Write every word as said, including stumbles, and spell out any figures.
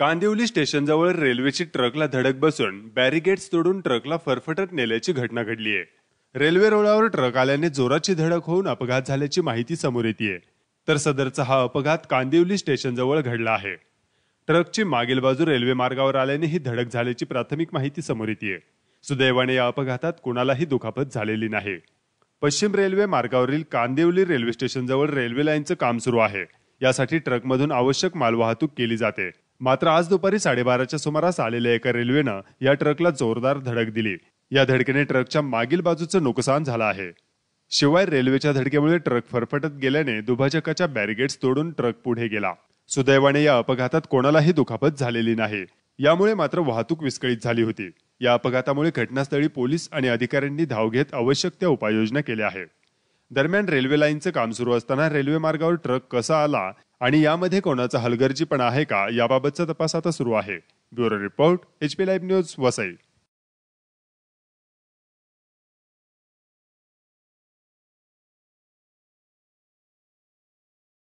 कांदिवली स्टेशनजवळ रेल्वेची ट्रकला धडक बसून बॅरिगेड्स तोडून ट्रकला फरफटत नेल्याची घटना घडली आहे। रेल्वे रुळावर ट्रक आल्याने जोराची धडक होऊन अपघात झाल्याची माहिती समोर येते। तर सदरचा हा अपघात कांदिवली स्टेशनजवळ घडला आहे। ट्रकची मागील बाजू रेल्वे मार्गावर आल्याने ही धडक झाल्याची प्राथमिक माहिती समोर येते। सुदैवाने या अपघातात कोणालाही दुखापत झालेली नाही। पश्चिम रेल्वे मार्गावरील कांदिवली रेल्वे स्टेशनजवळ रेल्वे लाईनचं काम सुरू आहे। यासाठी ट्रकमधून आवश्यक मालवाहतूक केली जाते। मात्र आज दुपारी साडेबाराच्या सुमारास आलेल्या एका रेल्वेनं या ट्रकला जोरदार धडक दिली। या धडकेने ट्रकच्या मागील बाजूचं नुकसान झालं आहे। शिवाय रेल्वेच्या धडकेमुळे ट्रक फरफटत गेल्याने दुभाजकाच्या बॅरिगेड्स तोडून ट्रक पुढे गेला। सुदैवाने या अपघातात कोणालाही दुखापत झालेली नाही। यामुळे मात्र वाहतूक विस्कळीत झाली होती। या अपघातामुळे घटनास्थळी पोलीस आणि अधिकाऱ्यांनी धाव घेत आवश्यक त्या उपाययोजना केल्या आहेत। दरम्यान रेल्वे लाईनचं काम सुरू असताना रेल्वे मार्गावर ट्रक कसा आला आणि यामध्ये कोणाचा हलगर्जीपणा आहे का याबाबतचा तपास आता सुरू आहे। Bureau report, H P live news, Vasai.